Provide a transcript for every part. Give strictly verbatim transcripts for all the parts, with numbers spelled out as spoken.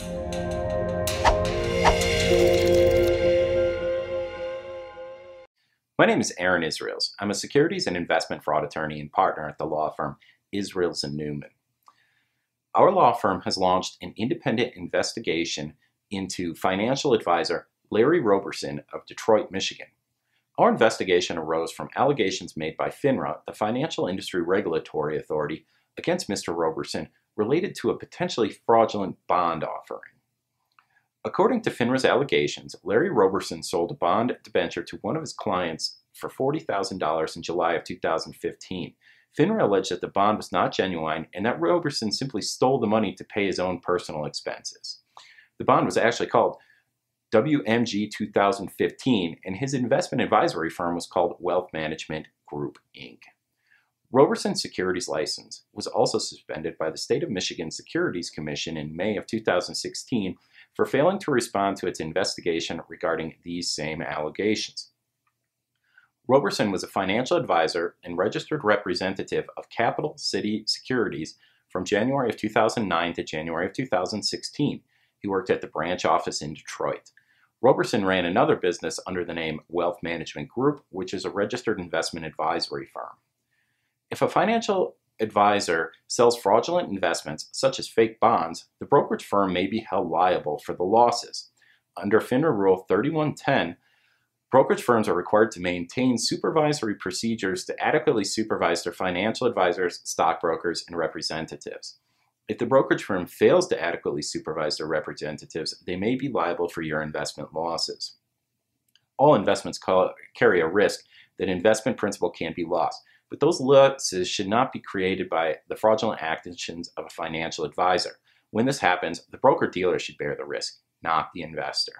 My name is Aaron Israels. I'm a securities and investment fraud attorney and partner at the law firm Israels and Newman. Our law firm has launched an independent investigation into financial advisor Larry Roberson of Detroit, Michigan. Our investigation arose from allegations made by FINRA, the Financial Industry Regulatory Authority, against Mister Roberson related to a potentially fraudulent bond offering. According to FINRA's allegations, Larry Roberson sold a bond debenture to one of his clients for forty thousand dollars in July of two thousand fifteen. FINRA alleged that the bond was not genuine and that Roberson simply stole the money to pay his own personal expenses. The bond was actually called W M G two thousand fifteen, and his investment advisory firm was called Wealth Management Group, Incorporated. Roberson's securities license was also suspended by the State of Michigan Securities Commission in May of two thousand sixteen for failing to respond to its investigation regarding these same allegations. Roberson was a financial advisor and registered representative of Capital City Securities from January of two thousand nine to January of two thousand sixteen. He worked at the branch office in Detroit. Roberson ran another business under the name Wealth Management Group, which is a registered investment advisory firm. If a financial advisor sells fraudulent investments, such as fake bonds, the brokerage firm may be held liable for the losses. Under FINRA Rule thirty-one ten, brokerage firms are required to maintain supervisory procedures to adequately supervise their financial advisors, stockbrokers, and representatives. If the brokerage firm fails to adequately supervise their representatives, they may be liable for your investment losses. All investments carry a risk that investment principal can be lost, but those losses should not be created by the fraudulent actions of a financial advisor. When this happens, the broker-dealer should bear the risk, not the investor.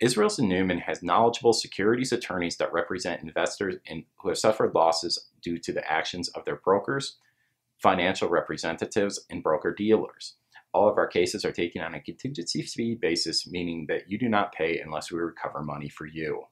Israels and Newman has knowledgeable securities attorneys that represent investors in, who have suffered losses due to the actions of their brokers, financial representatives, and broker-dealers. All of our cases are taken on a contingency fee basis, meaning that you do not pay unless we recover money for you.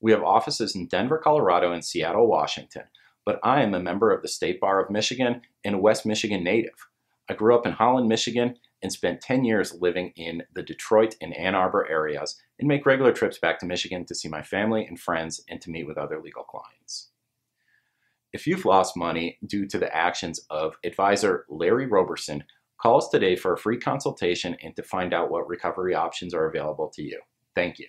We have offices in Denver, Colorado, and Seattle, Washington, but I am a member of the State Bar of Michigan and a West Michigan native. I grew up in Holland, Michigan, and spent ten years living in the Detroit and Ann Arbor areas, and make regular trips back to Michigan to see my family and friends and to meet with other legal clients. If you've lost money due to the actions of advisor Larry Roberson, call us today for a free consultation and to find out what recovery options are available to you. Thank you.